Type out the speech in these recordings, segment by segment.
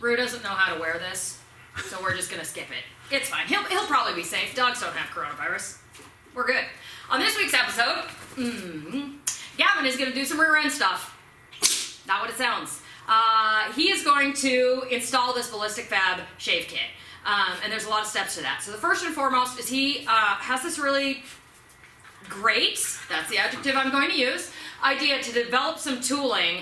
Rue doesn't know how to wear this, so we're just going to skip it. It's fine. He'll probably be safe. Dogs don't have coronavirus. We're good. On this week's episode, Gavin is going to do some rear end stuff. Not what it sounds. He is going to install this Ballistic Fab shave kit. And there's a lot of steps to that. So the first and foremost is he has this really great, that's the adjective I'm going to use, idea to develop some tooling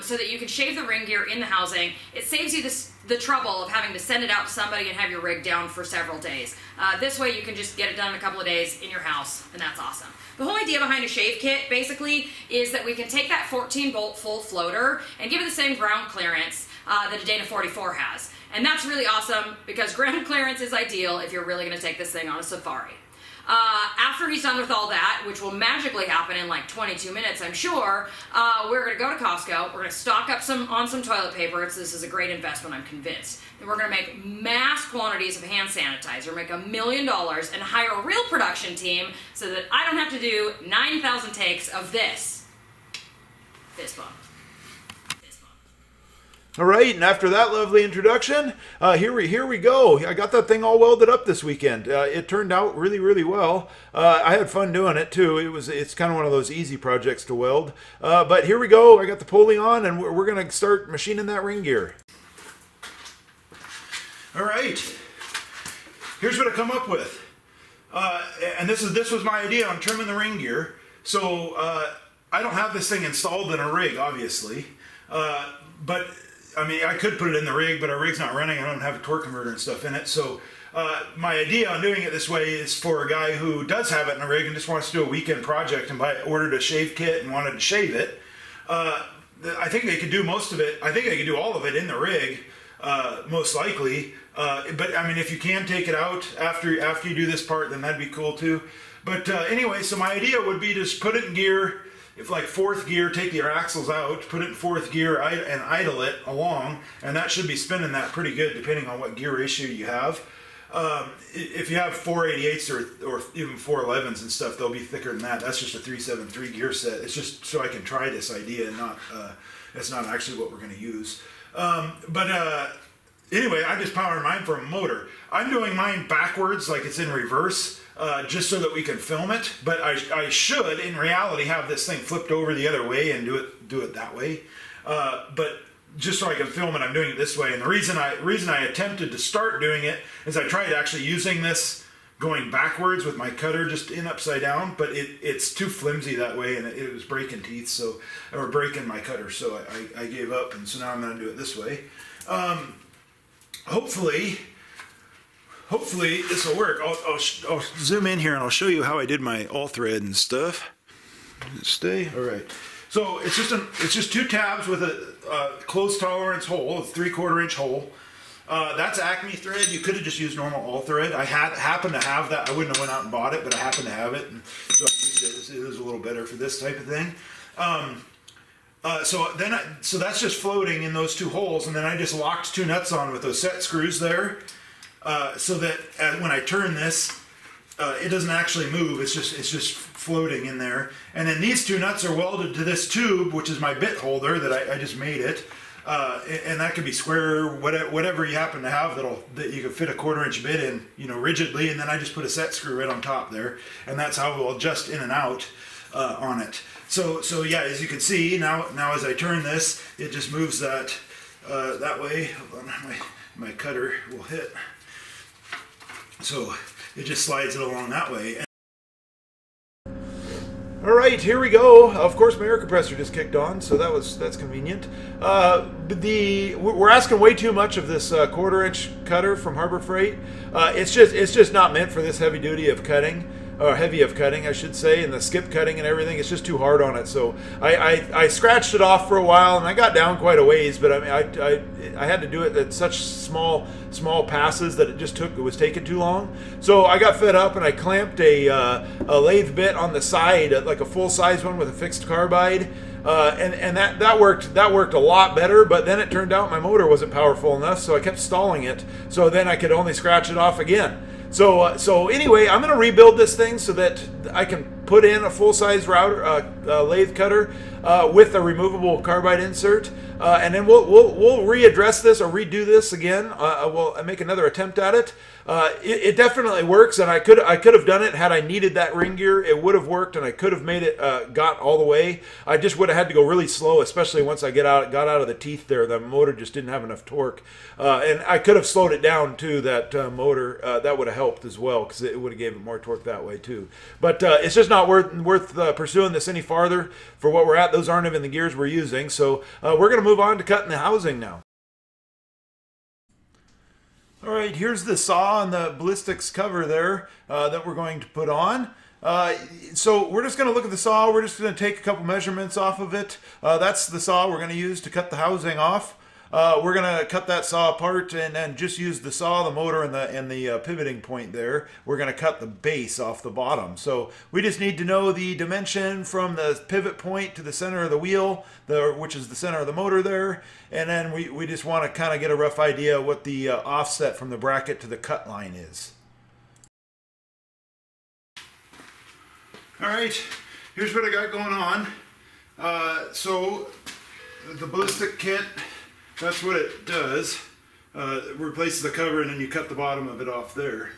so that you can shave the ring gear in the housing. It saves you the trouble of having to send it out to somebody and have your rig down for several days. This way you can just get it done in a couple of days in your house, and that's awesome. The whole idea behind a shave kit basically is that we can take that 14 bolt full floater and give it the same ground clearance that a Dana 44 has. And that's really awesome because ground clearance is ideal if you're really going to take this thing on a safari. After he's done with all that, which will magically happen in like 22 minutes, I'm sure, we're going to go to Costco. We're going to stock up on some toilet paper. This is a great investment, I'm convinced. Then we're going to make mass quantities of hand sanitizer, make $1 million, and hire a real production team so that I don't have to do 9,000 takes of this. Fist bump. All right, and after that lovely introduction, here we go. I got that thing all welded up this weekend. It turned out really, really well. I had fun doing it too. It's kind of one of those easy projects to weld. But here we go. I got the pulley on, and we're going to start machining that ring gear. All right. Here's what I come up with, and this was my idea on trimming the ring gear. So I don't have this thing installed in a rig, obviously, but I mean, I could put it in the rig, but our rig's not running. I don't have a torque converter and stuff in it. So my idea on doing it this way is for a guy who does have it in a rig and just wants to do a weekend project and ordered a shave kit and wanted to shave it. I think they could do most of it. I think they could do all of it in the rig, most likely. But I mean, if you can take it out after you do this part, then that'd be cool too. But anyway, so my idea would be to just put it in gear. If like fourth gear, take your axles out, put it in fourth gear and idle it along, and that should be spinning that pretty good depending on what gear issue you have. If you have 488s or even 411s and stuff, they'll be thicker than that. That's just a 373 gear set. It's just so I can try this idea and not, that's not actually what we're going to use. Anyway, I'm just powering mine from a motor. I'm doing mine backwards, like it's in reverse. Just so that we can film it, but I should, in reality, have this thing flipped over the other way and do it that way. But just so I can film it, I'm doing it this way. And the reason I attempted to start doing it is I tried actually using this going backwards with my cutter just in upside down, but it's too flimsy that way, and it was breaking teeth, so or breaking my cutter, so I gave up, and so now I'm going to do it this way. Hopefully this will work. I'll zoom in here and I'll show you how I did my all-thread and stuff. Stay. All right. So it's just two tabs with a close tolerance hole, a 3/4 inch hole. That's Acme thread. You could have just used normal all-thread. I happened to have that. I wouldn't have went out and bought it, but I happened to have it, and so I used it. It was a little better for this type of thing. So that's just floating in those two holes, and then I just locked two nuts on with those set screws there. So that when I turn this, it doesn't actually move. It's just floating in there. And then these two nuts are welded to this tube, which is my bit holder that I just made it. And that could be square, whatever you happen to have that you can fit a 1/4 inch bit in, you know, rigidly. And then I just put a set screw right on top there, and that's how we'll adjust in and out on it. So yeah, as you can see now as I turn this, it just moves that that way. Hold on, my cutter will hit. So it just slides it along that way. All right, here we go. Of course, my air compressor just kicked on, so that's convenient. We're asking way too much of this 1/4 inch cutter from Harbor Freight. It's just not meant for this heavy duty of cutting. Heavy of cutting, I should say, and the skip cutting and everything. It's just too hard on it. So I scratched it off for a while, and I got down quite a ways. But I mean, I had to do it at such small passes that it was taking too long. So I got fed up, and I clamped a lathe bit on the side, like a full size one with a fixed carbide. And that worked a lot better, but then it turned out my motor wasn't powerful enough, so I kept stalling it. So then I could only scratch it off again. So anyway, I'm going to rebuild this thing so that I can put in a full-size router, lathe cutter with a removable carbide insert, and then we'll readdress this or redo this again. We'll make another attempt at it. It definitely works, and I could have done it had I needed that ring gear. It would have worked, and I could have made it got all the way. I just would have had to go really slow, especially once I got out of the teeth there. The motor just didn't have enough torque, and I could have slowed it down too. That motor that would have helped as well, because it would have gave it more torque that way too. But it's just not worth pursuing this any farther for what we're at. Those aren't even the gears we're using, so we're going to move on to cutting the housing now. All right, here's the saw on the ballistics cover there that we're going to put on. So we're just going to look at the saw. We're just going to take a couple measurements off of it. That's the saw we're going to use to cut the housing off. We're going to cut that saw apart and then just use the saw, the motor, and the pivoting point there. We're going to cut the base off the bottom. So we just need to know the dimension from the pivot point to the center of the wheel, which is the center of the motor there. And then we just want to kind of get a rough idea what the offset from the bracket to the cut line is. All right, here's what I got going on. So the ballistic kit, that's what it does. It replaces the cover and then you cut the bottom of it off there.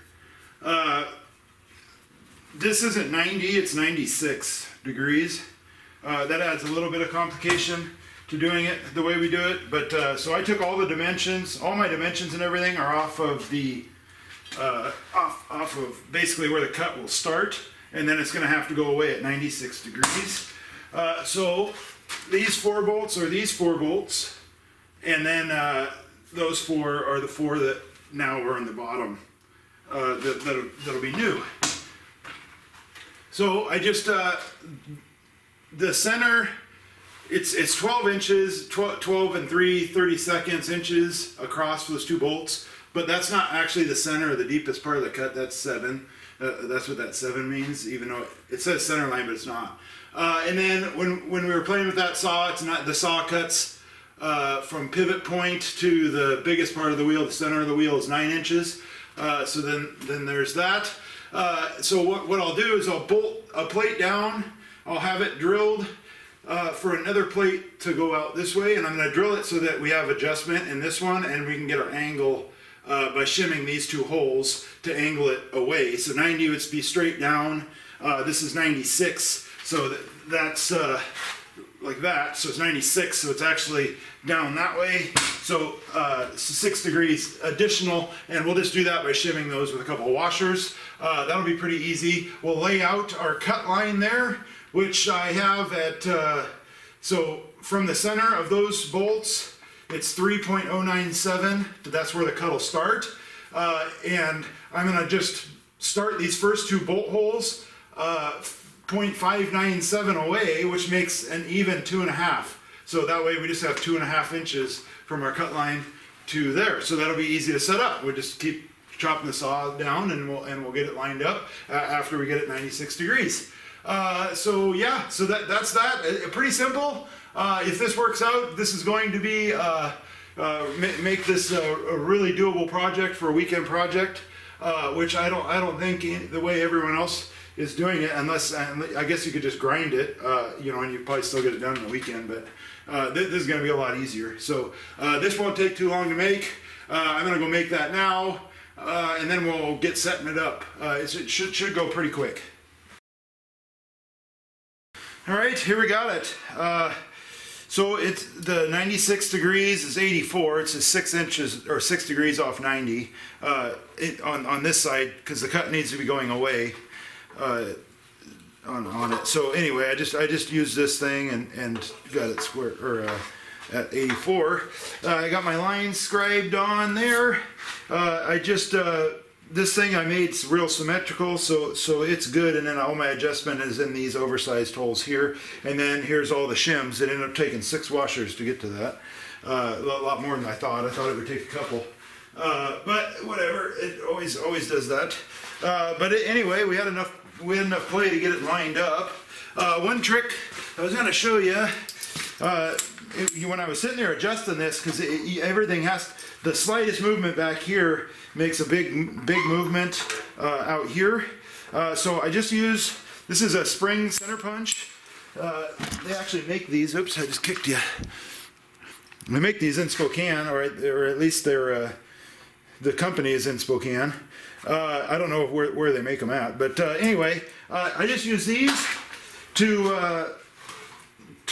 This isn't 90, it's 96 degrees. That adds a little bit of complication to doing it the way we do it. But so I took all the dimensions, all my dimensions and everything are off of the, off of basically where the cut will start. And then it's gonna have to go away at 96 degrees. So these 4 bolts are these 4 bolts. And then those 4 are the 4 that now are on the bottom that'll be new. So I just, the center, it's 12 inches, 12 and 3/32 inches across those 2 bolts, but that's not actually the center or the deepest part of the cut, that's 7. That's what that 7 means, even though it says center line, but it's not. And then when we were playing with that saw, it's not, the saw cuts from pivot point to the biggest part of the wheel, the center of the wheel is 9 inches. So then there's that. So what I'll do is I'll bolt a plate down, I'll have it drilled for another plate to go out this way, and I'm going to drill it so that we have adjustment in this one and we can get our angle by shimming these 2 holes to angle it away. So 90 would be straight down, this is 96, so that's like that, so it's 96, so it's actually down that way, so 6 degrees additional, and we'll just do that by shimming those with a couple washers. That'll be pretty easy. We'll lay out our cut line there, which I have at, so from the center of those bolts, it's 3.097, that's where the cut will start, and I'm going to just start these first 2 bolt holes 0.597 away, which makes an even 2.5. So that way we just have 2.5 inches from our cut line to there. So that'll be easy to set up. We'll just keep chopping the saw down and we'll get it lined up after we get it 96 degrees. So yeah, so that's that. Pretty simple. If this works out, this is going to be make this a really doable project for a weekend project, which I don't think the way everyone else is doing it, unless, I guess you could just grind it, you know, and you probably still get it done in the weekend, but this is going to be a lot easier. So this won't take too long to make. I'm going to go make that now, and then we'll get setting it up. It should go pretty quick. All right, here we got it. So it's the 96 degrees is 84. It's just 6 inches or 6 degrees off 90 on this side, because the cut needs to be going away on it. So anyway, I just used this thing and got it square or at 84. I got my line scribed on there. I just this thing I made is real symmetrical, so it's good. And then all my adjustment is in these oversized holes here. And then here's all the shims. It ended up taking 6 washers to get to that. A lot more than I thought. I thought it would take a couple. But whatever, it always does that. Anyway, we had enough play to get it lined up. One trick I was going to show you, when I was sitting there adjusting this, because everything has, the slightest movement back here makes a big movement out here. So I just use This is a spring center punch. They actually make these. Oops, I just kicked you. They make these in Spokane, or at least they're, the company is in Spokane. I don't know where they make them at, but anyway, I just use these to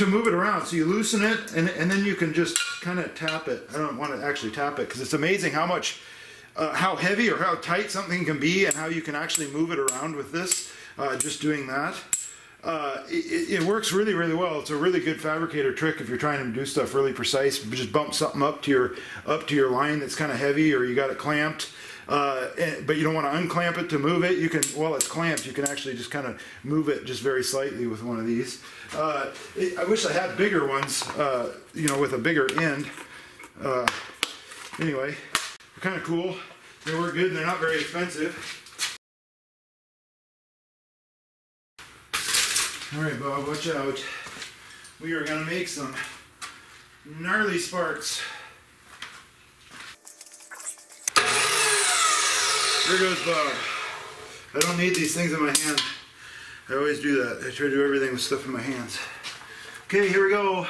move it around. So you loosen it, and then you can just kind of tap it. I don't want to actually tap it because it's amazing how much, how heavy or how tight something can be, and how you can actually move it around with this. Just doing that. It works really, really well. It's a really good fabricator trick if you're trying to do stuff really precise. Just bump something up to your line that's kind of heavy, or you got it clamped, but you don't want to unclamp it to move it. You can, while it's clamped, you can actually just kind of move it just very slightly with one of these. I wish I had bigger ones, you know, with a bigger end. Anyway, they're kind of cool. They work good. And they're not very expensive. Alright Bob, watch out. We are going to make some gnarly sparks. There goes Bob. I don't need these things in my hand. I always do that. I try to do everything with stuff in my hands. Okay, here we go.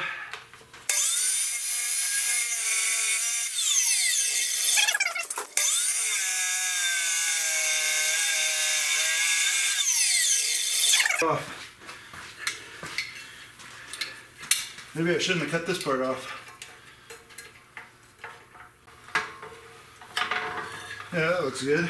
Off. Maybe I shouldn't have cut this part off. Yeah, that looks good.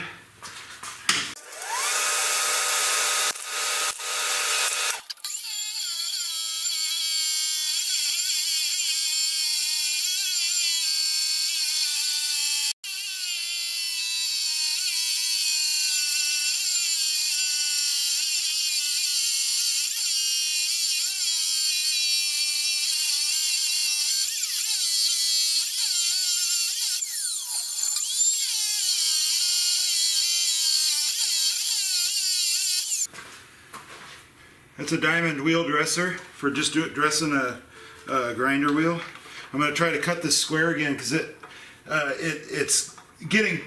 It's a diamond wheel dresser for just dressing a grinder wheel. I'm going to try to cut this square again because it's getting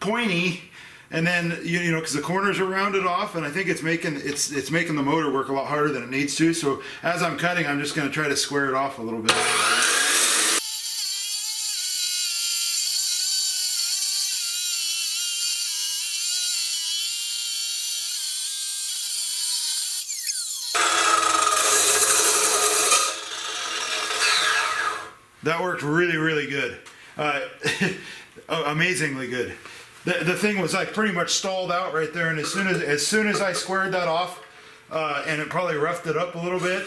pointy, and then you know, because the corners are rounded off, and I think it's making the motor work a lot harder than it needs to. So as I'm cutting, I'm just going to try to square it off a little bit. That worked really, really good. Amazingly good. The thing was, I pretty much stalled out right there, and as soon as I squared that off, and it probably roughed it up a little bit,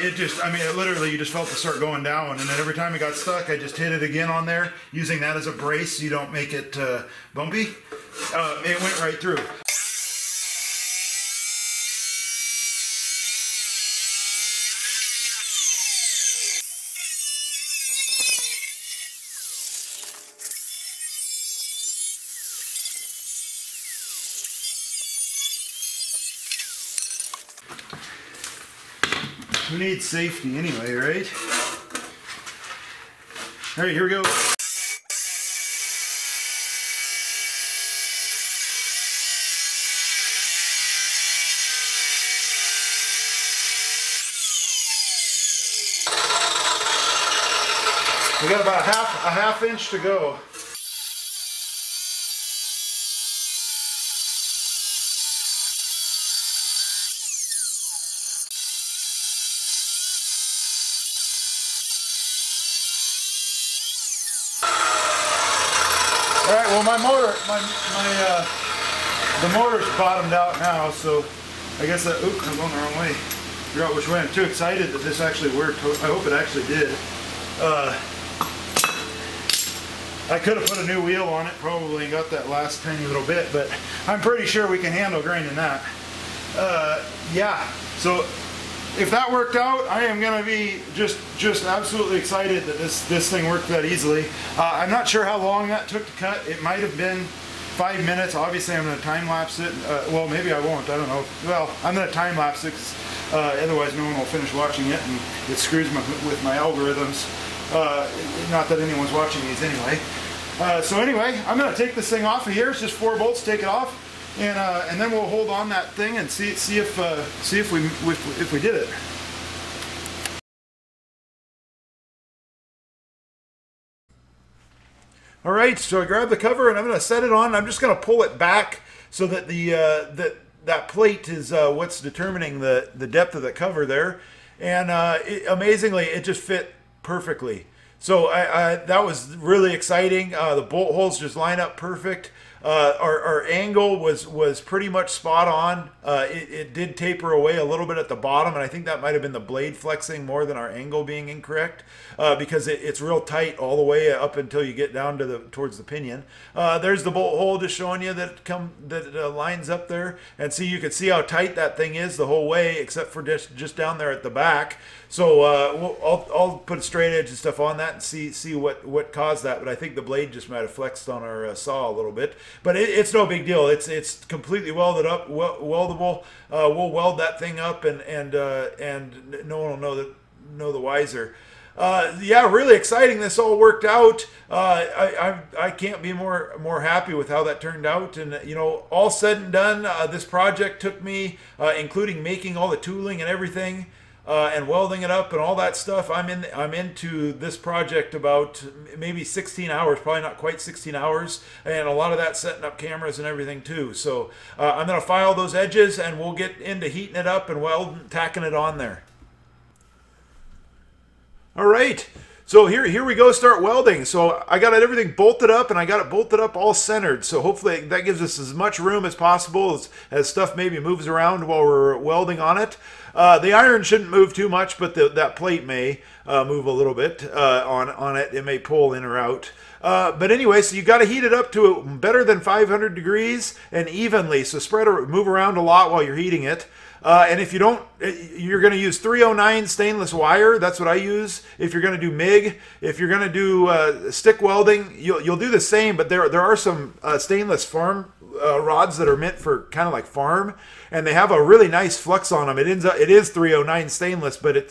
it just, I mean, it literally, you just felt it start going down, and then every time it got stuck, I just hit it again on there, using that as a brace so you don't make it bumpy. It went right through. We need safety anyway, right? All right, here we go. We got about a half inch to go. Alright, well the motor's bottomed out now, so I guess that, oops, I'm going the wrong way. I forgot which way. I'm too excited that this actually worked. I hope it actually did. I could have put a new wheel on it probably and got that last tiny little bit, but I'm pretty sure we can handle grinding that. Yeah, so if that worked out, I am going to be just absolutely excited that this thing worked that easily. I'm not sure how long that took to cut. It might have been 5 minutes. Obviously, I'm going to time-lapse it. Well, maybe I won't. I don't know. Well, I'm going to time-lapse it. Otherwise, no one will finish watching it, and it screws with my algorithms. Not that anyone's watching these anyway. So anyway, I'm going to take this thing off of here. It's just 4 bolts. Take it off. and then we'll hold on that thing and see if we did it. All right, so I grabbed the cover and I'm going to set it on. I'm just going to pull it back so that the that plate is what's determining the depth of the cover there. And amazingly, it just fit perfectly. So that was really exciting. The bolt holes just line up perfect. Our angle was pretty much spot on. It did taper away a little bit at the bottom, and I think that might have been the blade flexing more than our angle being incorrect, because it's real tight all the way up until you get down to towards the pinion. There's the bolt hole, just showing you that it lines up there, and see, you can see how tight that thing is the whole way, except for just down there at the back. So I'll put straight edge and stuff on that and see what caused that. But I think the blade just might have flexed on our saw a little bit. But it's no big deal. It's completely welded up, weldable. We'll weld that thing up, and no one will know the wiser. Yeah, really exciting. This all worked out. I can't be more happy with how that turned out. And you know, all said and done, this project took me, including making all the tooling and everything, and welding it up and all that stuff. I'm into this project about maybe 16 hours, probably not quite 16 hours, and a lot of that setting up cameras and everything too. So I'm going to file those edges, and we'll get into heating it up and welding, tacking it on there. All right. So here we go, start welding. So I got everything bolted up, and I got it bolted up all centered. So hopefully that gives us as much room as possible as stuff maybe moves around while we're welding on it. The iron shouldn't move too much, but that plate may move a little bit on it. It may pull in or out. But anyway, so you got to heat it up to better than 500 degrees and evenly. So move around a lot while you're heating it. And if you don't, you're going to use 309 stainless wire. That's what I use. If you're going to do MIG, if you're going to do stick welding, you'll do the same. But there are some stainless farm rods that are meant for kind of like farm, and they have a really nice flux on them. It is 309 stainless, but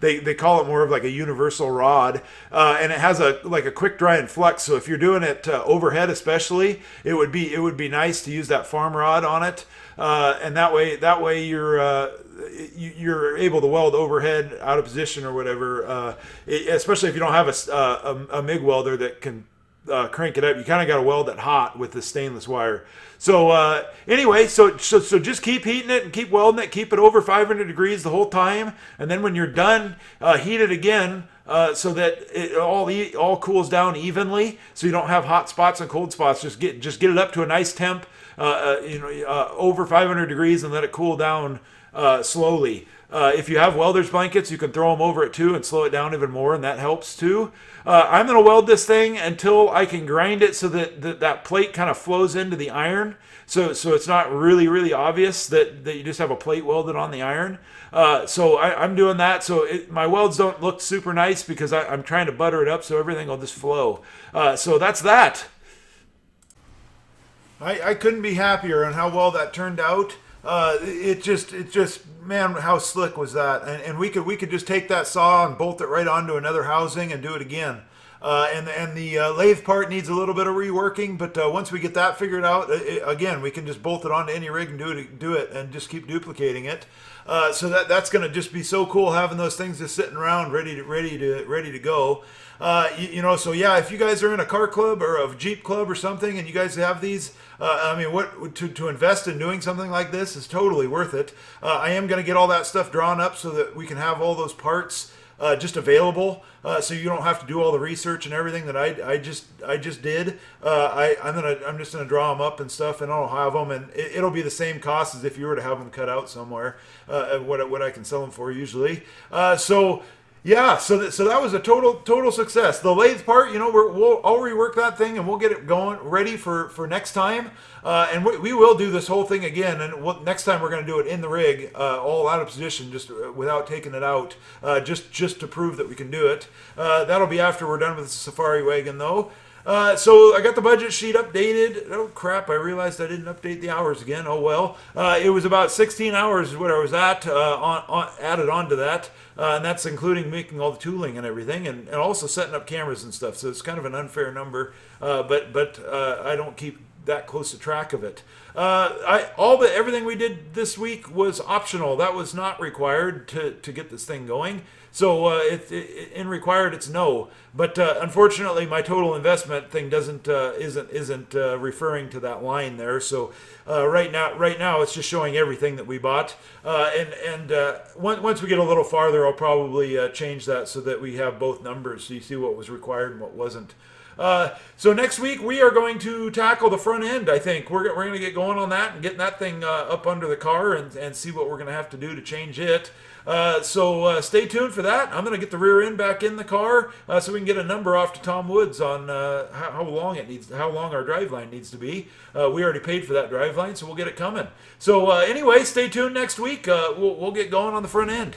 they call it more of like a universal rod, and it has like a quick dry and flux. So if you're doing it overhead, especially, it would be nice to use that farm rod on it, and that way you're able to weld overhead, out of position or whatever. Especially if you don't have a MIG welder that can crank it up, you kind of got to weld it hot with the stainless wire. So anyway, so just keep heating it and keep welding it, keep it over 500 degrees the whole time, and then when you're done, heat it again so that it all cools down evenly, so you don't have hot spots and cold spots. Just get it up to a nice temp, over 500 degrees, and let it cool down slowly. If you have welder's blankets, you can throw them over it too and slow it down even more, and that helps too. I'm going to weld this thing until I can grind it so that that plate kind of flows into the iron. So it's not really obvious that you just have a plate welded on the iron. So I'm doing that. So my welds don't look super nice because I'm trying to butter it up so everything will just flow. So that's that. I couldn't be happier on how well that turned out. It just man, how slick was that? And we could just take that saw and bolt it right onto another housing and do it again. And the lathe part needs a little bit of reworking, but once we get that figured out, again, we can just bolt it onto any rig and do it and just keep duplicating it. So that's going to just be so cool, having those things just sitting around ready to go. You know, so yeah, if you guys are in a car club or a Jeep club or something, and you guys have these, I mean, what to invest in doing something like this is totally worth it. I am going to get all that stuff drawn up so that we can have all those parts just available, so you don't have to do all the research and everything that I just did. I'm just gonna draw them up and stuff, and I'll have them, and it'll be the same cost as if you were to have them cut out somewhere. What I can sell them for usually. So yeah, so that was a total success. The lathe part, you know, I'll rework that thing, and we'll get it going, ready for next time. And we will do this whole thing again, and next time we're going to do it in the rig, all out of position, just without taking it out, just to prove that we can do it. That'll be after we're done with the safari wagon, though. So I got the budget sheet updated. Oh crap, I realized I didn't update the hours again. Oh well. It was about 16 hours is what I was at, added on to that. And that's including making all the tooling and everything, and also setting up cameras and stuff. So it's kind of an unfair number, but I don't keep that close a track of it. Everything we did this week was optional. That was not required to get this thing going. So in required, it's no. But unfortunately, my total investment thing doesn't isn't referring to that line there. So right now, it's just showing everything that we bought. Once we get a little farther, I'll probably change that so that we have both numbers, so you see what was required and what wasn't. So next week we are going to tackle the front end. I think we're going to get going on that and getting that thing up under the car and see what we're going to have to do to change it. So stay tuned for that. I'm going to get the rear end back in the car so we can get a number off to Tom Woods on how long our driveline needs to be. We already paid for that driveline, so we'll get it coming. So anyway, stay tuned next week. We'll get going on the front end.